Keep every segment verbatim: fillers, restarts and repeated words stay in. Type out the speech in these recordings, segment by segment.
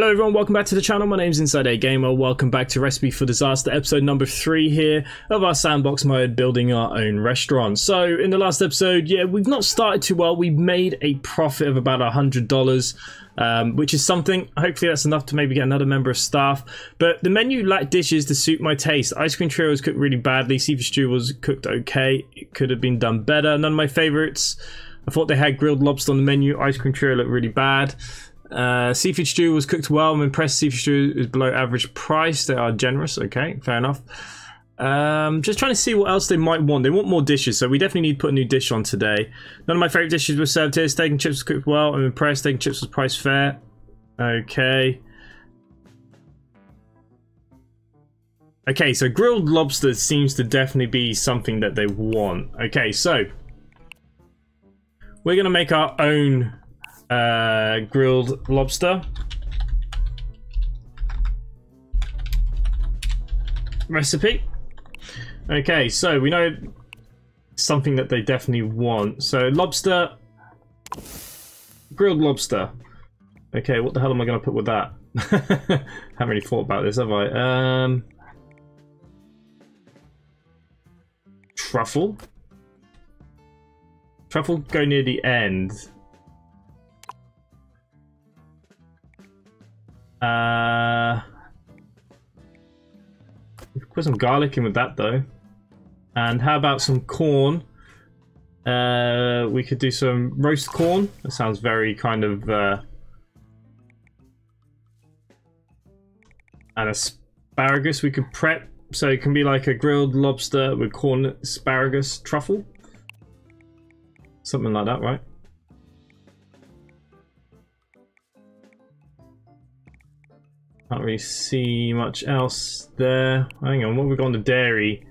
Hello everyone, welcome back to the channel. My name's Inside A Gamer. Welcome back to Recipe for Disaster, episode number three here of our sandbox mode, building our own restaurant. So in the last episode, yeah, we've not started too well. We made a profit of about a hundred dollars, um, which is something. Hopefully that's enough to maybe get another member of staff. But the menu lacked dishes to suit my taste. Ice cream trio was cooked really badly. Seafood stew was cooked okay. It could have been done better. None of my favorites. I thought they had grilled lobster on the menu. Ice cream trio looked really bad. Uh, seafood stew was cooked well. I'm impressed. Seafood stew is below average price. They are generous. Okay, fair enough. Um, just trying to see what else they might want. They want more dishes, so we definitely need to put a new dish on today. None of my favorite dishes were served here. Steak and chips was cooked well. I'm impressed. Steak and chips was priced fair. Okay. Okay, so grilled lobster seems to definitely be something that they want. Okay, so we're gonna make our own Uh, grilled lobster recipe. Okay, so we know something that they definitely want. So lobster, grilled lobster. Okay, what the hell am I going to put with that? Haven't really thought about this, have I? Um, truffle. Truffle go near the end. Uh, we could put some garlic in with that though, and how about some corn? Uh, we could do some roast corn. That sounds very kind of uh, and asparagus. We could prep, so it can be like a grilled lobster with corn, asparagus, truffle, something like that, right? Can't really see much else there. Hang on, what have we got on the dairy?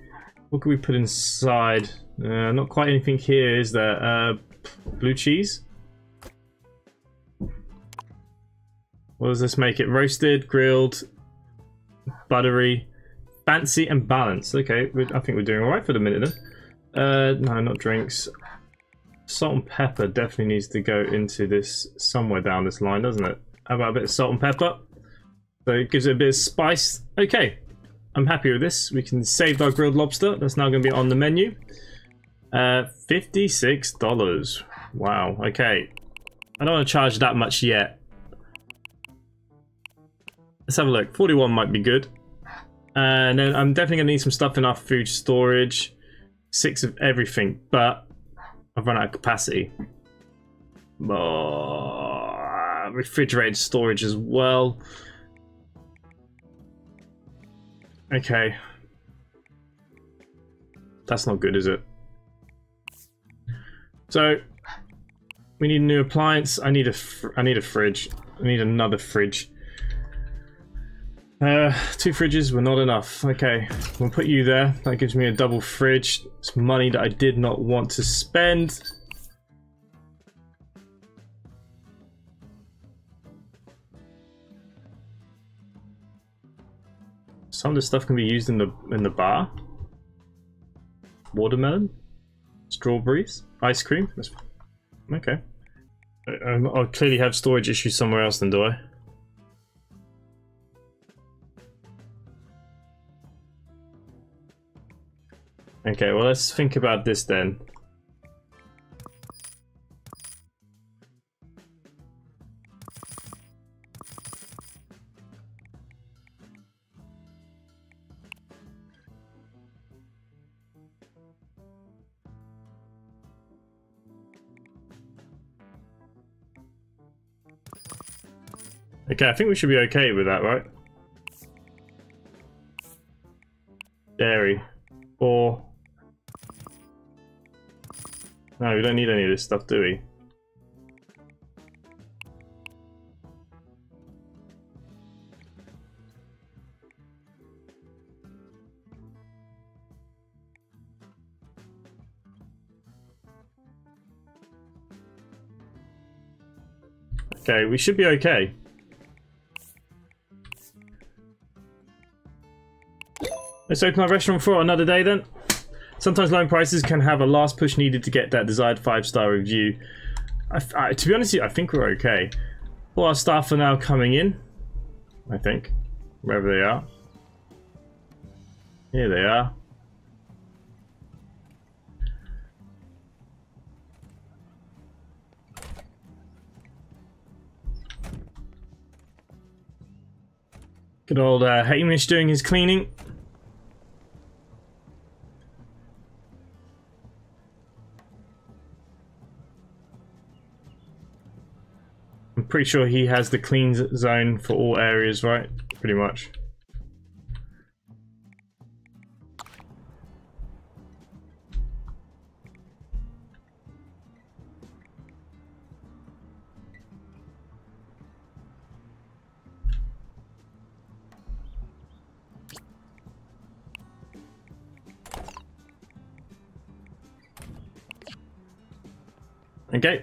What can we put inside? Uh, not quite anything here, is there? Uh, blue cheese? What does this make it? Roasted, grilled, buttery, fancy and balanced. Okay, I think we're doing alright for the minute then. Uh, no, not drinks. Salt and pepper definitely needs to go into this somewhere down this line, doesn't it? How about a bit of salt and pepper? So it gives it a bit of spice. Okay, I'm happy with this. We can save our grilled lobster. That's now going to be on the menu. Uh, fifty-six dollars. Wow, okay. I don't want to charge that much yet. Let's have a look. forty-one might be good. And then I'm definitely going to need some stuff in our food storage. Six of everything, but I've run out of capacity. Oh, refrigerated storage as well. Okay, that's not good, is it? So we need a new appliance. I need a fr I need a fridge. I need another fridge. Uh, two fridges were not enough. Okay, we'll put you there. That gives me a double fridge. It's money that I did not want to spend. Some of the stuff can be used in the in the bar. Watermelon, strawberries, ice cream. That's, okay. I, I clearly have storage issues somewhere else, then, do I? Okay. Well, let's think about this then. Okay, I think we should be okay with that, right? Dairy. Or... no, we don't need any of this stuff, do we? Okay, we should be okay. Let's open our restaurant for another day then. Sometimes low prices can have a last push needed to get that desired five-star review. I, I, to be honest, I think we're okay. All our staff are now coming in. I think, wherever they are. Here they are. Good old uh, Hamish doing his cleaning. I'm pretty sure he has the clean zone for all areas, right? Pretty much. Okay.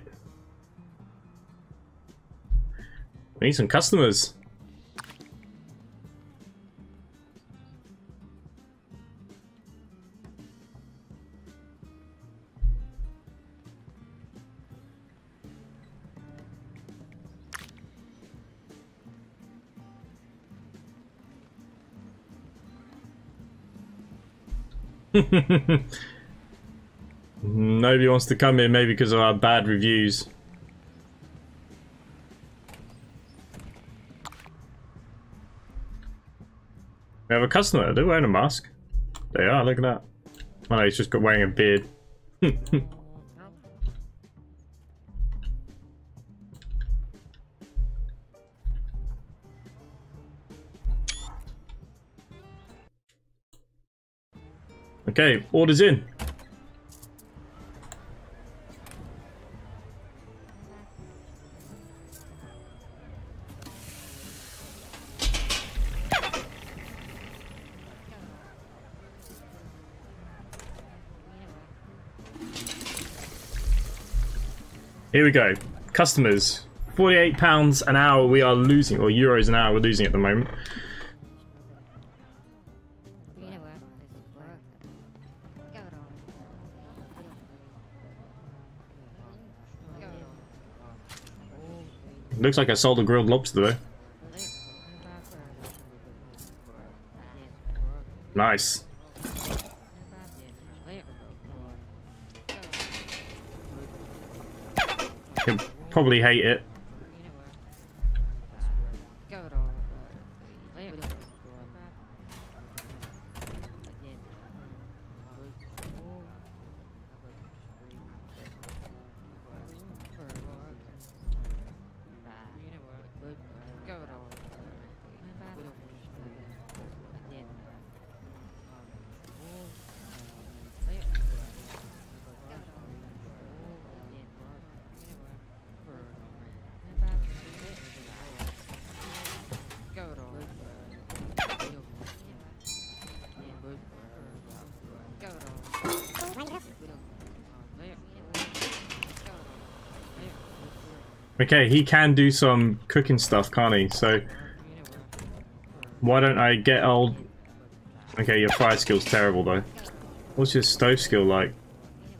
We need some customers. Nobody wants to come here, maybe because of our bad reviews. We have a customer. They're wearing a mask. They are. Look at that. Oh, no, he's just got wearing a beard. Okay, orders in. Here we go. Customers. forty-eight pounds an hour we are losing, or euros an hour we're losing at the moment. Looks like I sold a grilled lobster though. Nice. He'll probably hate it. Okay, he can do some cooking stuff, can't he? So, why don't I get old... Okay, your fire skill's terrible, though. What's your stove skill like?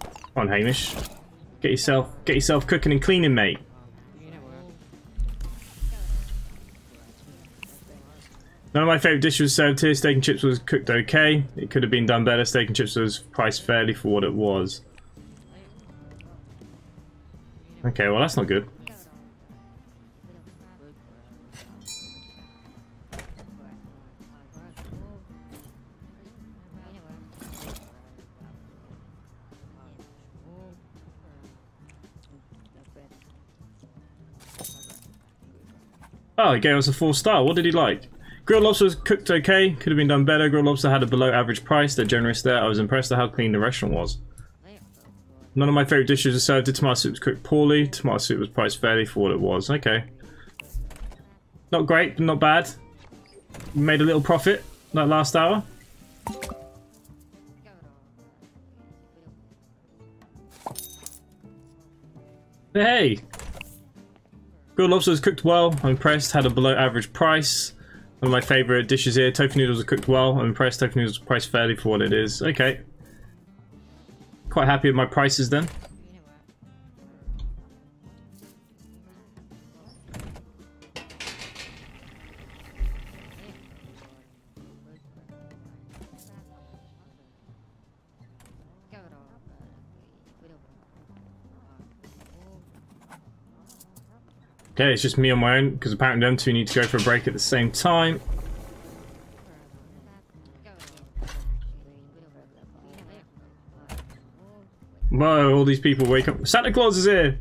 Come on, Hamish. Get yourself, get yourself cooking and cleaning, mate. None of my favourite dishes served here. Steak and chips was cooked okay. It could have been done better. Steak and chips was priced fairly for what it was. Okay, well, that's not good. Oh, he gave us a four star. What did he like? Grilled lobster was cooked okay. Could have been done better. Grilled lobster had a below average price. They're generous there. I was impressed at how clean the restaurant was. None of my favourite dishes were served. The tomato soup was cooked poorly. Tomato soup was priced fairly for what it was. Okay. Not great, but not bad. Made a little profit that last hour. Hey! Grilled lobster was cooked well, I'm impressed, had a below average price. One of my favourite dishes here, tofu noodles are cooked well, I'm impressed, tofu noodles are priced fairly for what it is. Okay. Quite happy with my prices then. Okay, it's just me on my own, because apparently them two need to go for a break at the same time. Whoa, all these people wake up. Santa Claus is here!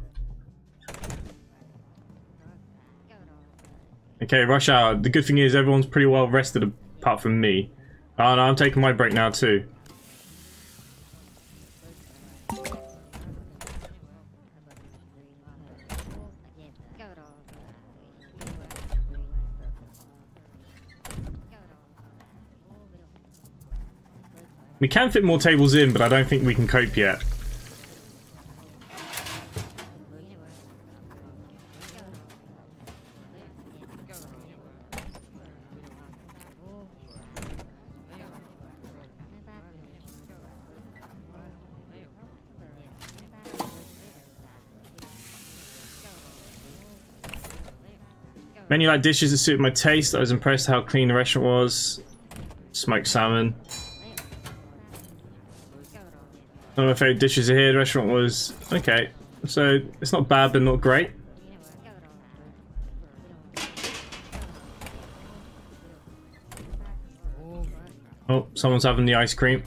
Okay, rush hour. The good thing is everyone's pretty well rested apart from me. Oh no, I'm taking my break now too. We can fit more tables in, but I don't think we can cope yet. Menu like dishes that suit my taste. I was impressed how clean the restaurant was. Smoked salmon. None of my favourite dishes are here. The restaurant was okay, so it's not bad but not great. Oh, someone's having the ice cream.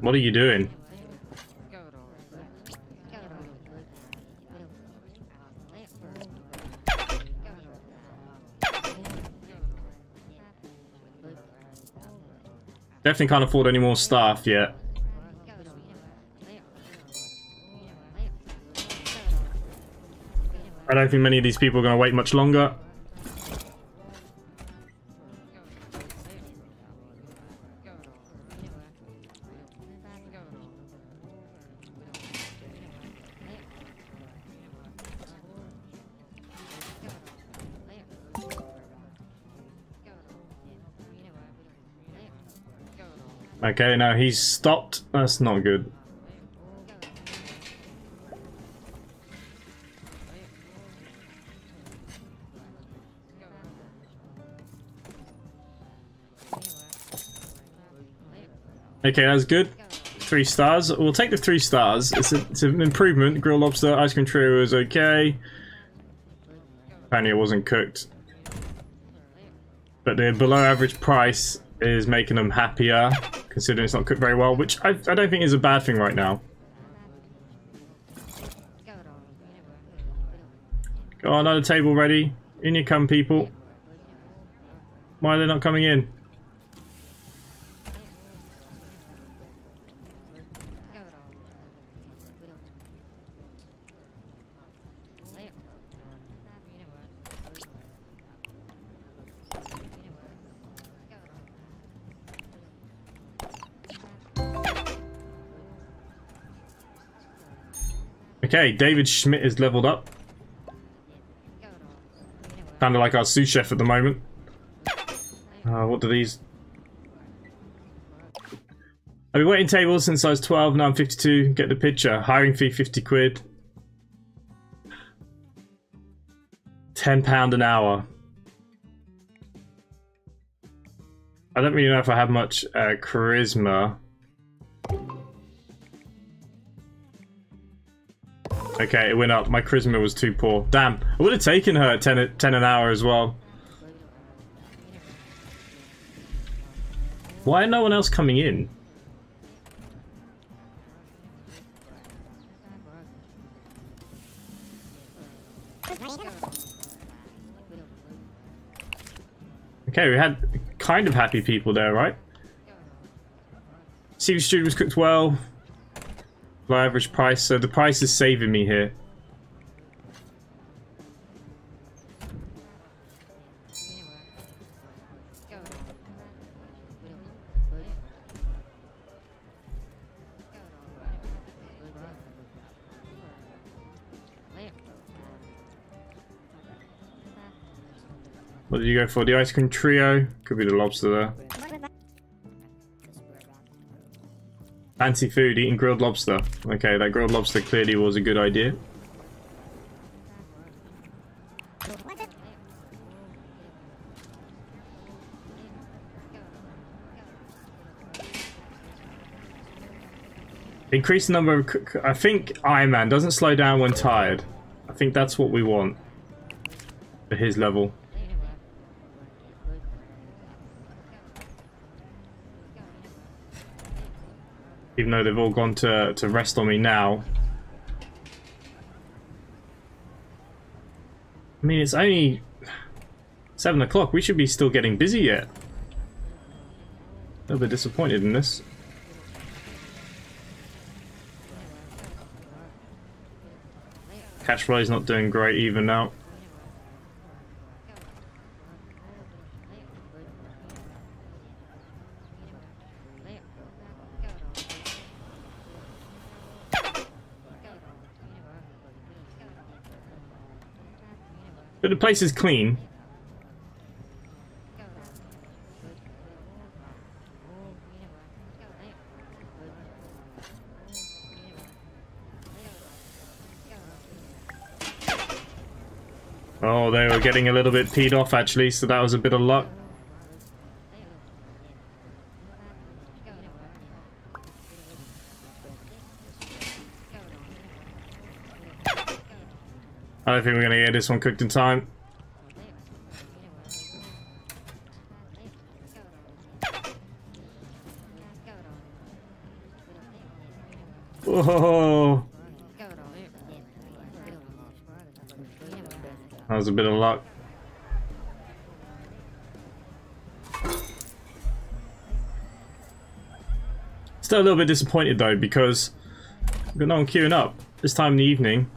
What are you doing? Definitely can't afford any more staff yet. I don't think many of these people are going to wait much longer. Okay, now he's stopped. That's not good. Okay, that's good. Three stars. We'll take the three stars. It's, a, it's an improvement. Grilled lobster, ice cream trio is okay. Apparently it wasn't cooked. But the below average price is making them happier, considering it's not cooked very well, which I, I don't think is a bad thing right now. Got another table ready. In you come, people. Why are they not coming in? Okay, David Schmidt is leveled up. Kinda like our sous chef at the moment. Uh, what do these... I've been waiting tables since I was twelve, now I'm fifty-two. Get the picture. Hiring fee fifty quid. ten pound an hour. I don't really know if I have much uh, charisma. Okay, it went up. My charisma was too poor. Damn, I would have taken her at ten, ten an hour as well. Why are no one else coming in? Okay, we had kind of happy people there, right? Seafood stew was cooked well. Average price, so the price is saving me here. What did you go for? The ice cream trio? Could be the lobster there. Fancy food, eating grilled lobster. Okay, that grilled lobster clearly was a good idea. Increase the number of... I think Iron Man doesn't slow down when tired. I think that's what we want for his level. Even though they've all gone to, to rest on me now. I mean, it's only seven o'clock. We should be still getting busy yet. A little bit disappointed in this. Cash flow is not doing great even now. But the place is clean. Oh, they were getting a little bit peed off actually, so that was a bit of luck. I don't think we're going to get this one cooked in time. Whoa! That was a bit of luck. Still a little bit disappointed though, because we've got no one queuing up this time in the evening.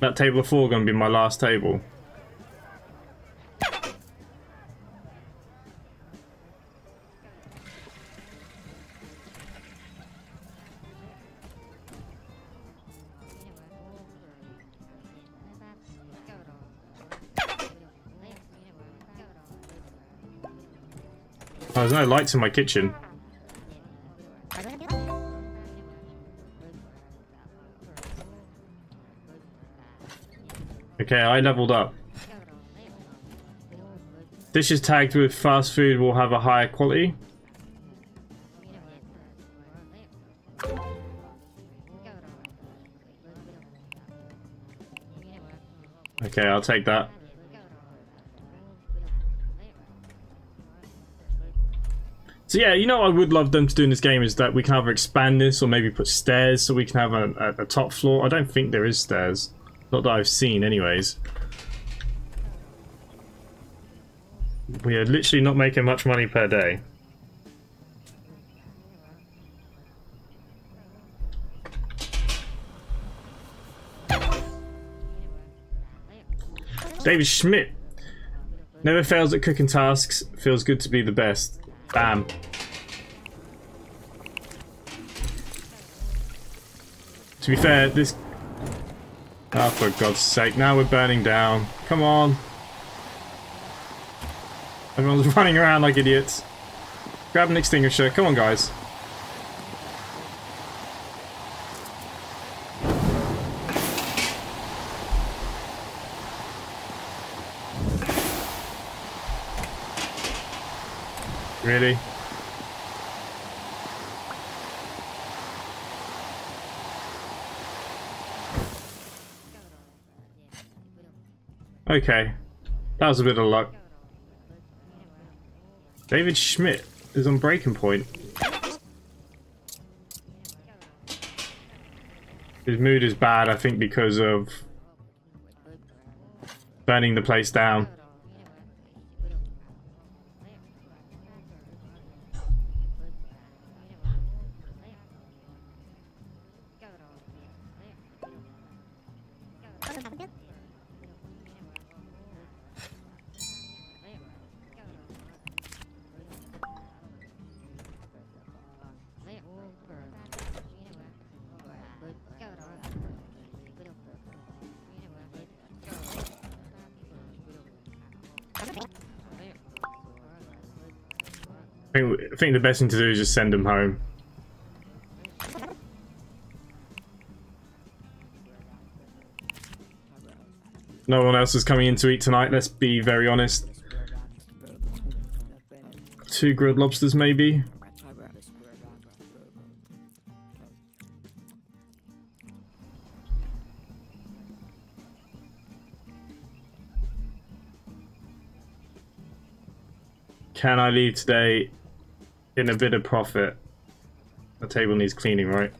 That table of four going to be my last table. Oh, there's no lights in my kitchen. Okay, I leveled up. Dishes tagged with fast food will have a higher quality. Okay, I'll take that. So yeah, you know what I would love them to do in this game is that we can either expand this or maybe put stairs so we can have a, a, a top floor. I don't think there is stairs. Not that I've seen, anyways. We are literally not making much money per day. David Schmidt never fails at cooking tasks. Feels good to be the best. Bam. To be fair, this... Oh, for God's sake, now we're burning down. Come on. Everyone's running around like idiots. Grab an extinguisher. Come on, guys. Really? Okay, that was a bit of luck. David Schmidt is on breaking point. His mood is bad, I think, because of burning the place down. I think the best thing to do is just send them home. No one else is coming in to eat tonight, let's be very honest. Two grilled lobsters, maybe? Can I leave today in a bit of profit? The table needs cleaning, right?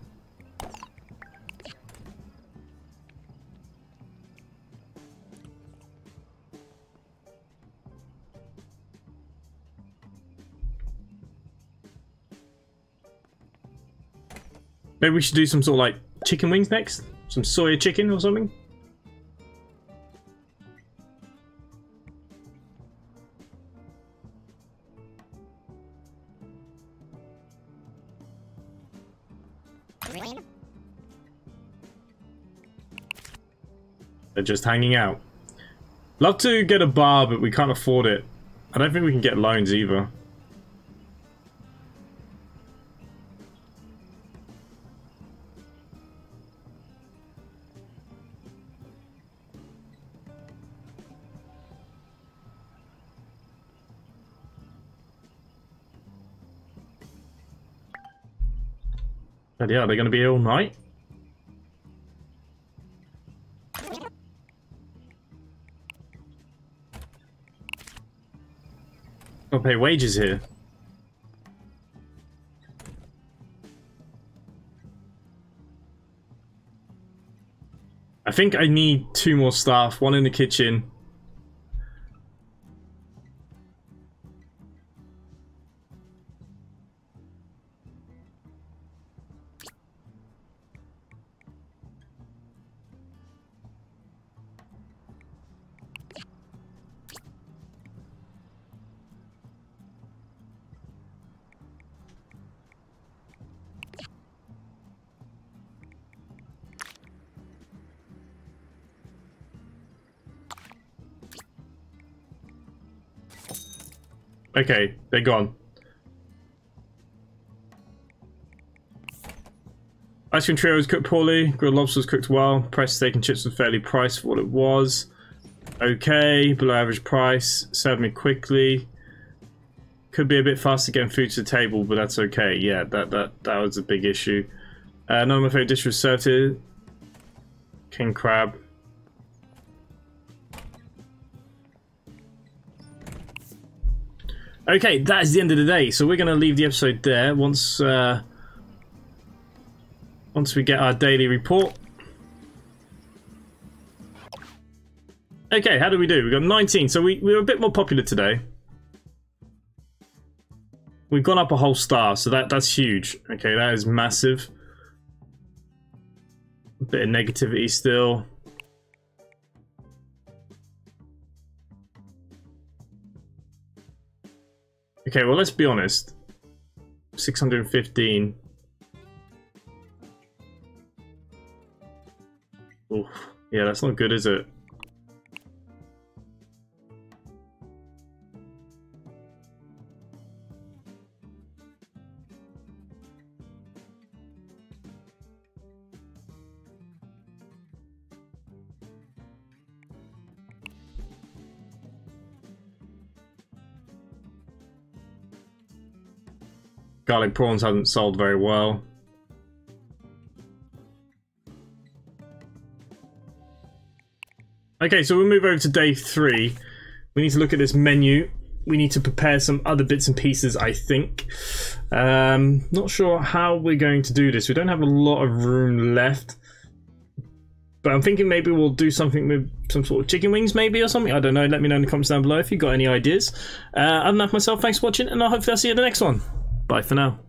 Maybe we should do some sort of like chicken wings next? Some soya chicken or something? They're just hanging out. Love to get a bar, but we can't afford it. I don't think we can get loans either. But yeah, they're gonna be here all night. I'll pay wages here. I think I need two more staff, one in the kitchen. Okay, they're gone. Ice cream trio was cooked poorly. Grilled lobster was cooked well. Pressed steak and chips were fairly priced for what it was. Okay, below average price. Served me quickly. Could be a bit faster getting food to the table, but that's okay. Yeah, that that that was a big issue. Uh, none of my favorite dish was served here. King crab. Okay, that is the end of the day. So we're going to leave the episode there. Once, uh, once we get our daily report. Okay, how do we do? We got nineteen. So we, we were a bit more popular today. We've gone up a whole star, so that that's huge. Okay, that is massive. A bit of negativity still. Okay, well, let's be honest. six hundred fifteen. Oof. Yeah, that's not good, is it? Garlic prawns hasn't sold very well. Okay, so we'll move over to day three. We need to look at this menu. We need to prepare some other bits and pieces, I think. Um, not sure how we're going to do this. We don't have a lot of room left. But I'm thinking maybe we'll do something with some sort of chicken wings maybe or something. I don't know. Let me know in the comments down below if you've got any ideas. Uh, other than that, myself, thanks for watching, and I'll hopefully I'll see you in the next one. Bye for now.